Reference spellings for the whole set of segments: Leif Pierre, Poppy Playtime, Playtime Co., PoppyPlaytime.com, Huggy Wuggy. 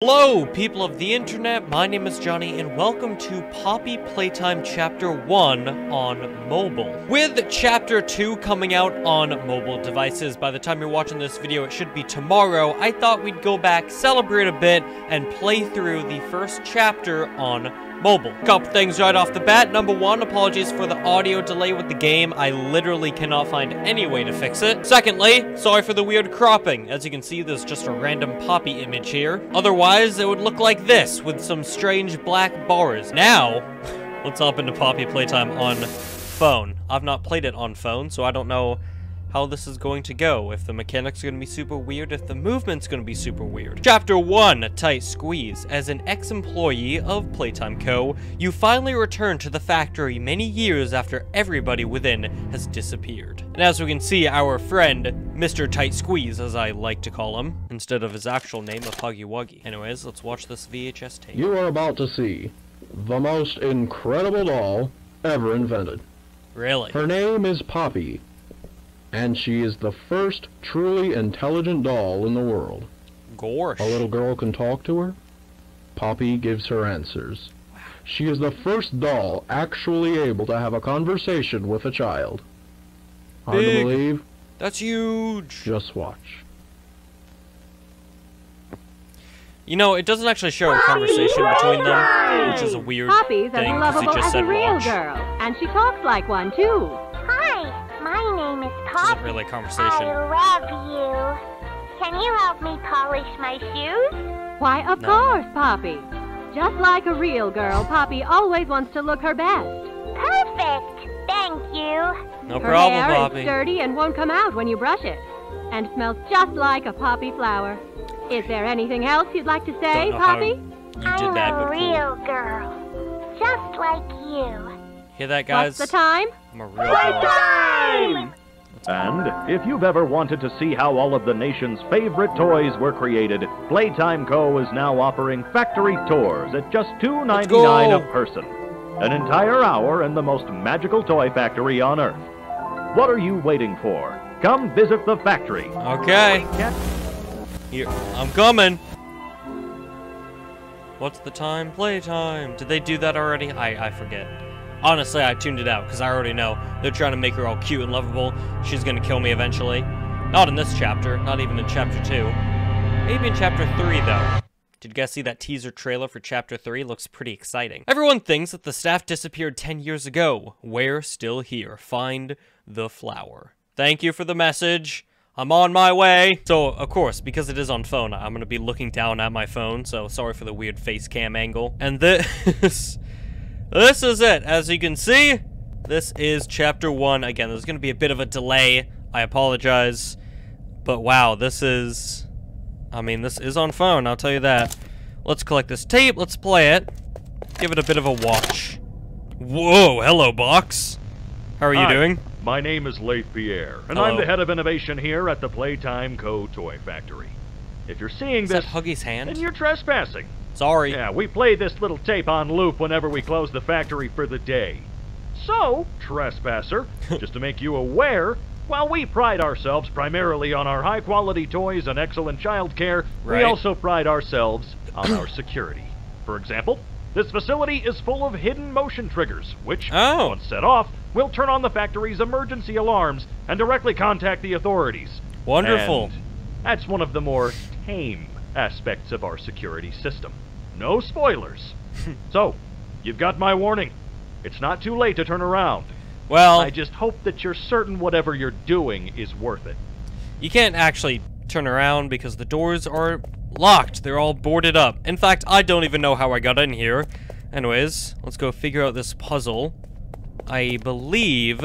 Hello, people of the internet, my name is Johnny, and welcome to Poppy Playtime Chapter 1 on mobile. With Chapter 2 coming out on mobile devices, by the time you're watching this video, it should be tomorrow, I thought we'd go back, celebrate a bit, and play through the first chapter on mobile. Couple things right off the bat. Number one, apologies for the audio delay with the game. I literally cannot find any way to fix it. Secondly, sorry for the weird cropping. As you can see, there's just a random Poppy image here. Otherwise, it would look like this with some strange black bars. Now, let's hop into Poppy Playtime on phone. I've not played it on phone, so I don't know how this is going to go, if the mechanics are going to be super weird, if the movement's going to be super weird. Chapter 1, a tight squeeze. As an ex-employee of Playtime Co., you finally return to the factory many years after everybody within has disappeared. And as we can see, our friend, Mr. Tight Squeeze, as I like to call him, instead of his actual name of Huggy Wuggy. Anyways, let's watch this VHS tape. You are about to see the most incredible doll ever invented. Really? Her name is Poppy, and she is the first truly intelligent doll in the world. Gosh. A little girl can talk to her. Poppy gives her answers. Wow. She is the first doll actually able to have a conversation with a child. Hard to believe. That's huge. Just watch. You know, it doesn't actually show a conversation between them, which is a weird thing, because he just said watch. And she talks like one, too. Hi. My name is Poppy. This is really a conversation. I love you. Can you help me polish my shoes? Why, of course, Poppy. Just like a real girl, Poppy always wants to look her best. Perfect. Thank you. No problem, Poppy. Her hair is dirty and won't come out when you brush it, and smells just like a poppy flower. Is there anything else you'd like to say, Poppy? I'm a real girl, just like you. Hear that, guys? What's the time? I'm a real time! And if you've ever wanted to see how all of the nation's favorite toys were created, Playtime Co. is now offering factory tours at just $2.99 a person. An entire hour in the most magical toy factory on Earth. What are you waiting for? Come visit the factory. Okay. Here, I'm coming. What's the time? Playtime. Did they do that already? I forget. Honestly, I tuned it out, because I already know they're trying to make her all cute and lovable. She's going to kill me eventually. Not in this chapter, not even in Chapter 2. Maybe in Chapter 3, though. Did you guys see that teaser trailer for Chapter 3? Looks pretty exciting. Everyone thinks that the staff disappeared 10 years ago. We're still here. Find the flower. Thank you for the message. I'm on my way. So, of course, because it is on phone, I'm going to be looking down at my phone, so sorry for the weird face cam angle. And this... This is it. As you can see, this is Chapter 1. Again, there's going to be a bit of a delay. I apologize. But wow, this is... I mean, this is on phone, I'll tell you that. Let's collect this tape. Let's play it. Give it a bit of a watch. Whoa, hello, box. How are you doing? My name is Leif Pierre, and I'm the head of innovation here at the Playtime Co. Toy Factory. If you're seeing this... Is that Huggy's hand? Then you're trespassing. Sorry. Yeah, we play this little tape on loop whenever we close the factory for the day. So, trespasser, just to make you aware, while we pride ourselves primarily on our high-quality toys and excellent child care, we also pride ourselves on our security. For example, this facility is full of hidden motion triggers, which, once set off, will turn on the factory's emergency alarms and directly contact the authorities. Wonderful. And that's one of the more tame aspects of our security system. No spoilers. So, you've got my warning. It's not too late to turn around. Well, I just hope that you're certain whatever you're doing is worth it. You can't actually turn around because the doors are locked. They're all boarded up. In fact, I don't even know how I got in here. Anyways, let's go figure out this puzzle. I believe...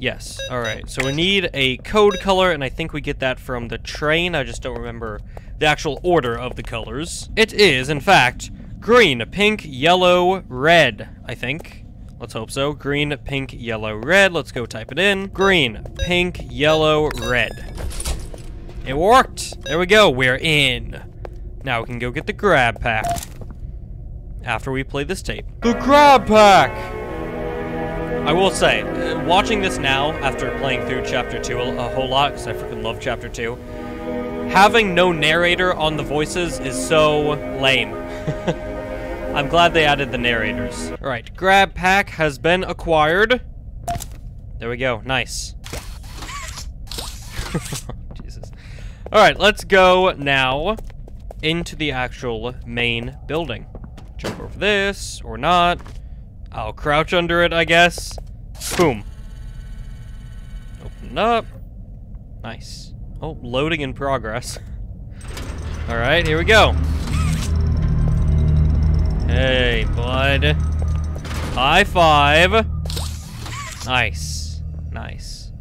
Yes. Alright, so we need a code color, and I think we get that from the train. I just don't remember the actual order of the colors. It is, in fact, green, pink, yellow, red, I think. Let's hope so. Green, pink, yellow, red. Let's go type it in. Green, pink, yellow, red. It worked! There we go, we're in. Now we can go get the grab pack after we play this tape. The grab pack! I will say, watching this now, after playing through Chapter 2 a whole lot, because I freaking love Chapter 2, having no narrator on the voices is so lame. I'm glad they added the narrators. All right, grab pack has been acquired. There we go, nice. Jesus. All right, let's go now into the actual main building. Jump over this or not. I'll crouch under it, I guess. Boom. Open up. Nice. Oh, loading in progress. All right, here we go. Hey, bud. High five. Nice. Nice.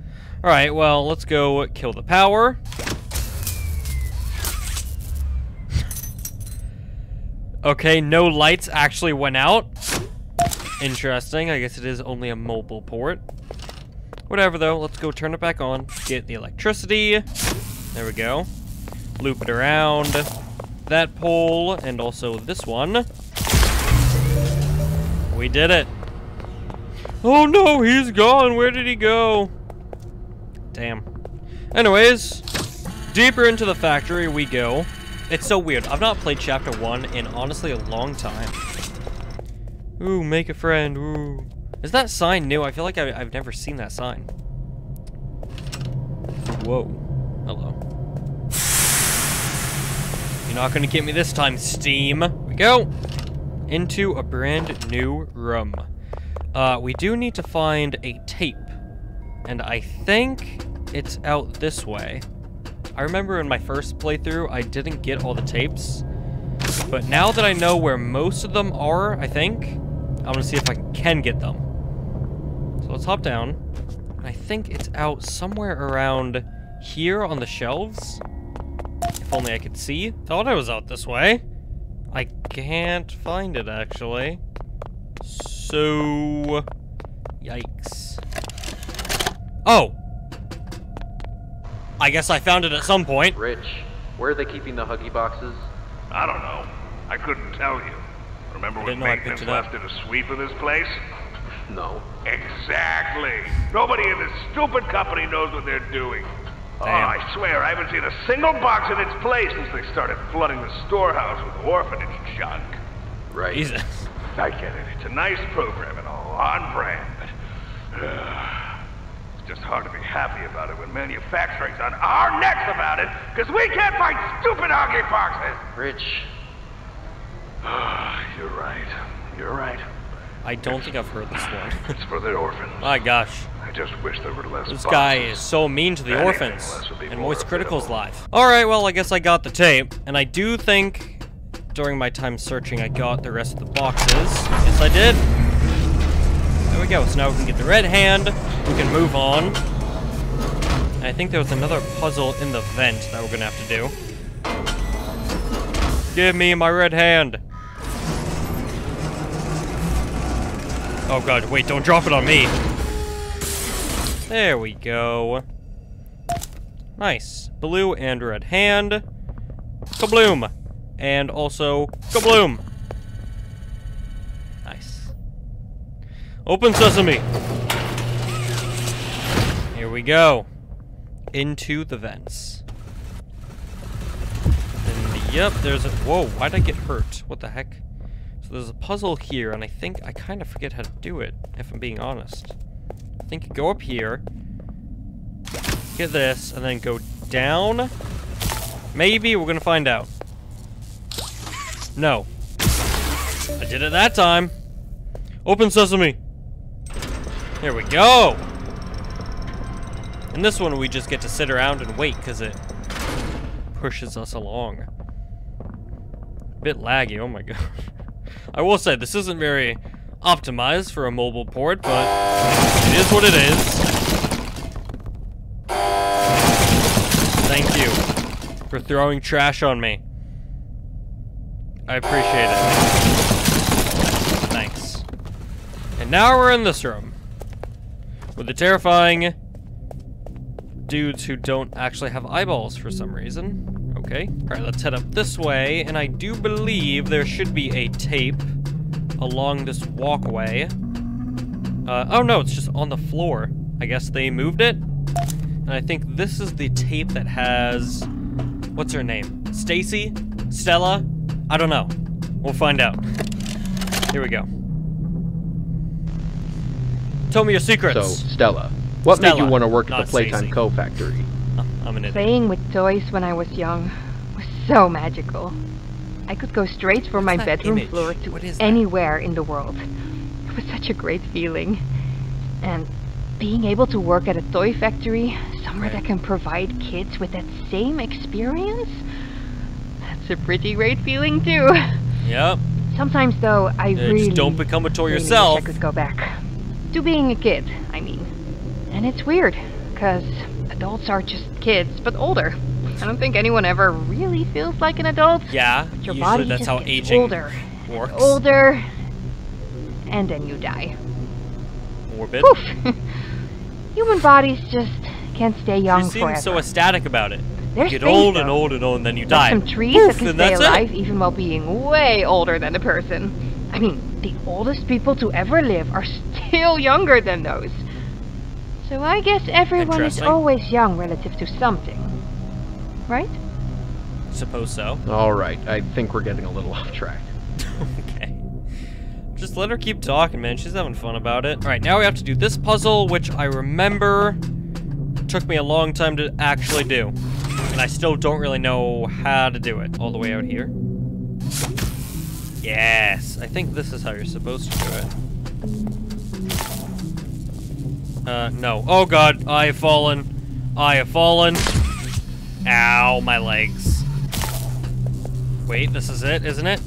All right, well, let's go kill the power. Okay, no lights actually went out. Interesting. I guess it is only a mobile port. Whatever, though. Let's go turn it back on. Get the electricity. There we go. Loop it around that pole and also this one. We did it. Oh, no. He's gone. Where did he go? Damn. Anyways, deeper into the factory we go. It's so weird. I've not played Chapter 1 in, honestly, a long time. Ooh, make a friend. Ooh. Is that sign new? I feel like I've never seen that sign. Whoa. Hello. You're not going to get me this time, Steam. Here we go. Into a brand new room. We do need to find a tape. And I think it's out this way. I remember in my first playthrough, I didn't get all the tapes. But now that I know where most of them are, I think, I'm going to see if I can get them. So let's hop down. I think it's out somewhere around here on the shelves. If only I could see. Thought I was out this way. I can't find it, actually. So, yikes. Oh! I guess I found it at some point. Rich, where are they keeping the Huggy boxes? I don't know. I couldn't tell you. Remember when maintenance left in a sweep of this place? No. Exactly. Nobody in this stupid company knows what they're doing. Damn. Oh, I swear, I haven't seen a single box in its place since they started flooding the storehouse with orphanage junk. Right. Jesus. I get it. It's a nice program and all on brand, but just hard to be happy about it when manufacturing's on our necks about it, because we can't find stupid Huggy boxes! Rich. You're right. You're right. I don't think I've heard this one. It's for the orphans. My gosh. I just wish there were less boxes. This guy is so mean to the orphans. And Moist Critical's life. Alright, well, I guess I got the tape. And I do think, during my time searching, I got the rest of the boxes. Yes, I did. There we go. So now we can get the red hand. We can move on. And I think there was another puzzle in the vent that we're gonna have to do. Give me my red hand. Oh god, wait, don't drop it on me. There we go. Nice. Blue and red hand. Kabloom. And also kabloom. Nice. Open sesame. Here we go. Into the vents. And yep, there's a... Whoa, why'd I get hurt? What the heck? So there's a puzzle here, and I think I kind of forget how to do it, if I'm being honest. I think you go up here, get this, and then go down. Maybe we're gonna find out. No. I did it that time. Open sesame. Here we go. And this one, we just get to sit around and wait because it pushes us along. A bit laggy, oh my gosh. I will say, this isn't very optimized for a mobile port, but it is what it is. Thank you for throwing trash on me. I appreciate it. Thanks. And now we're in this room with the terrifying dudes who don't actually have eyeballs for some reason. Okay. Alright, let's head up this way, and I do believe there should be a tape along this walkway. Oh no, it's just on the floor. I guess they moved it. And I think this is the tape that has What's her name? Stacy? Stella? I don't know. We'll find out. Here we go. Tell me your secrets. So, Stella. What made you want to work at the Playtime Co. factory? I'm an idiot. Playing with toys when I was young was so magical. I could go straight from my bedroom floor to anywhere in the world. It was such a great feeling. And being able to work at a toy factory, somewhere that can provide kids with that same experience, that's a pretty great feeling too. Yep. Sometimes though, I just don't become a toy yourself. I could go back to being a kid, I mean. And it's weird, because adults are just kids, but older. I don't think anyone ever really feels like an adult. Yeah, but your body that's just how aging older works. And older, and then you die. Morbid. Poof. Human bodies just can't stay young forever. You seem so ecstatic about it. There's you get old though. And old and old, and then you die. Some trees that can stay alive even while being way older than a person. I mean, the oldest people to ever live are still younger than those. So I guess everyone is always young relative to something. Right? Suppose so. Alright, I think we're getting a little off track. Okay. Just let her keep talking, man. She's having fun about it. Alright, now we have to do this puzzle, which I remember took me a long time to actually do. And I still don't really know how to do it. All the way out here. Yes! I think this is how you're supposed to do it. No. Oh god, I have fallen. I have fallen. Ow, my legs. Wait, this is it, isn't it?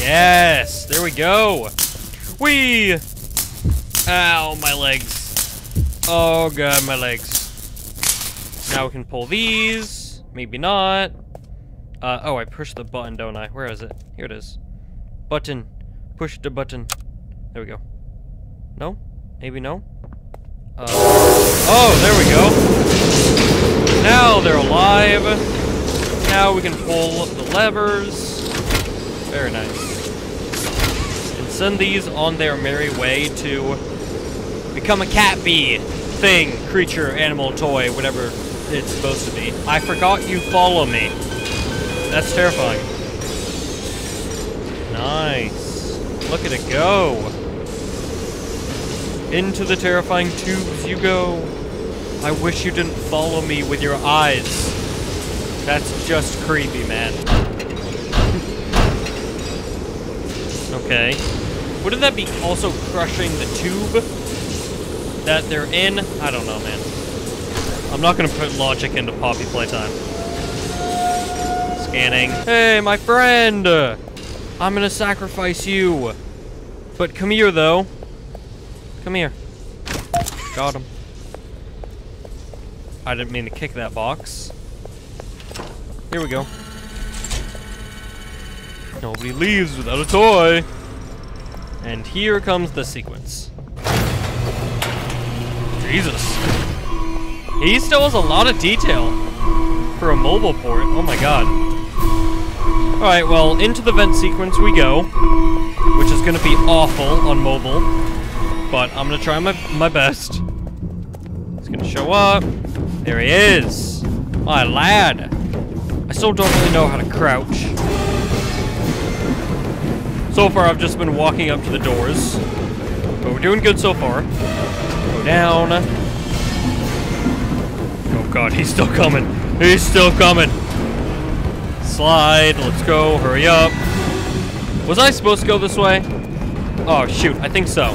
Yes, there we go. Whee! Ow, my legs. Oh god, my legs. Now we can pull these. Maybe not. Oh, I pushed the button, don't I? Where is it? Here it is. Button. Push the button. There we go. No? Maybe no? Oh, there we go. Now they're alive. Now we can pull the levers. Very nice. And send these on their merry way to become a cat bee thing, creature, animal, toy, whatever it's supposed to be. I forgot you follow me. That's terrifying. Nice. Look at it go. Into the terrifying tubes you go. I wish you didn't follow me with your eyes. That's just creepy, man. Okay. Wouldn't that be also crushing the tube that they're in? I don't know, man. I'm not gonna put logic into Poppy Playtime. Scanning. Hey, my friend! I'm gonna sacrifice you. But come here, though. Come here. Got him. I didn't mean to kick that box. Here we go. Nobody leaves without a toy. And here comes the sequence. Jesus. He still has a lot of detail for a mobile port. Oh my god. Alright, well, into the vent sequence we go, which is gonna be awful on mobile. But I'm gonna try my best. He's gonna show up. There he is! My lad! I still don't really know how to crouch. So far I've just been walking up to the doors. But we're doing good so far. Go down. Oh god, he's still coming! He's still coming! Slide, let's go, hurry up. Was I supposed to go this way? Oh shoot, I think so.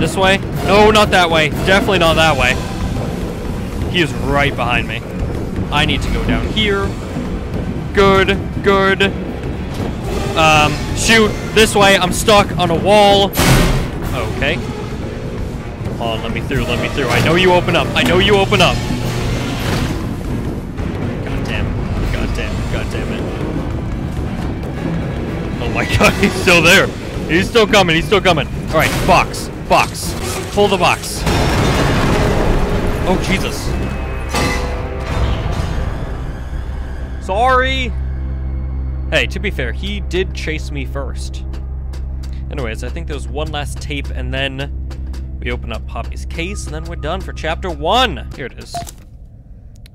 This way? No, not that way. Definitely not that way. He is right behind me. I need to go down here. Good, good. Shoot, this way. I'm stuck on a wall. Okay. Come on, let me through, let me through. I know you open up. I know you open up. God damn it. God damn it. God damn it. Oh my god, he's still there. He's still coming. He's still coming. All right, box. Box. Pull the box. Oh, Jesus. Sorry. Hey, to be fair, he did chase me first. Anyways, I think there's one last tape, and then we open up Poppy's case, and then we're done for chapter 1. Here it is.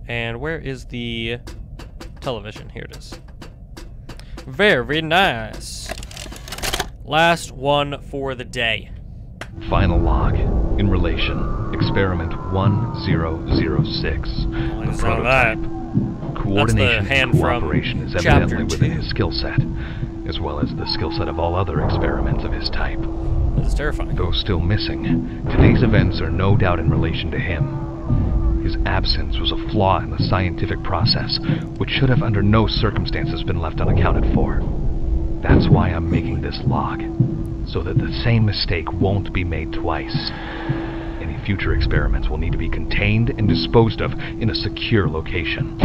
And where is the television? Here it is. Very nice. Last one for the day. Final log in relation. Experiment 1006. The prototype. Coordination and cooperation is evidently within his skill set, as well as the skill set of all other experiments of his type. This is terrifying. Though still missing, today's events are no doubt in relation to him. His absence was a flaw in the scientific process, which should have under no circumstances been left unaccounted for. That's why I'm making this log, so that the same mistake won't be made twice. Any future experiments will need to be contained and disposed of in a secure location.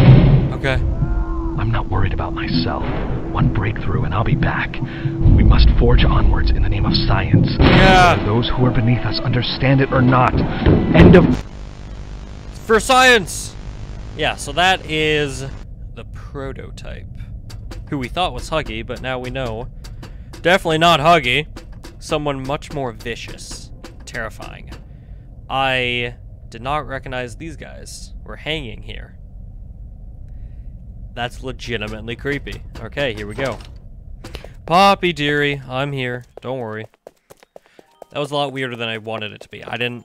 Okay. I'm not worried about myself. One breakthrough and I'll be back. We must forge onwards in the name of science. Yeah. Whether those who are beneath us understand it or not. End of... For science! Yeah, so that is the prototype. Who we thought was Huggy, but now we know. Definitely not Huggy. Someone much more vicious. Terrifying. I did not recognize these guys. We're hanging here. That's legitimately creepy. Okay, here we go. Poppy, dearie, I'm here. Don't worry. That was a lot weirder than I wanted it to be. I didn't...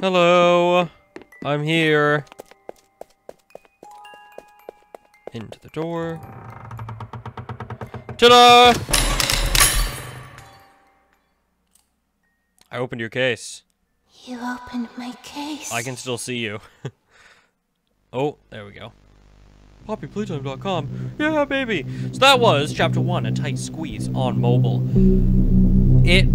Hello. I'm here. Into the door. Ta-da! I opened your case. You opened my case. I can still see you. Oh, there we go. PoppyPlaytime.com. Yeah, baby! So that was Chapter 1, A Tight Squeeze on Mobile. It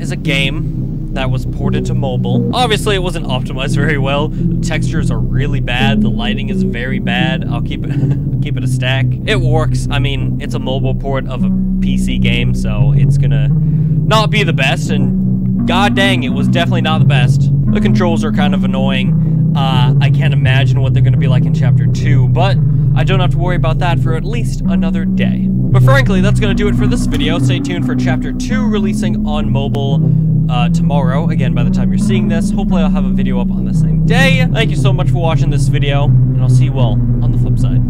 is a game that was ported to mobile. Obviously, it wasn't optimized very well. The textures are really bad. The lighting is very bad. I'll keep it keep it a stack. It works. I mean, it's a mobile port of a PC game, so it's gonna not be the best, and god dang, it was definitely not the best. The controls are kind of annoying. I can't imagine what they're gonna be like in Chapter 2, but I don't have to worry about that for at least another day. But frankly, that's gonna do it for this video. Stay tuned for Chapter 2 releasing on mobile tomorrow. Again, by the time you're seeing this, hopefully I'll have a video up on the same day. Thank you so much for watching this video, and I'll see you all on the flip side.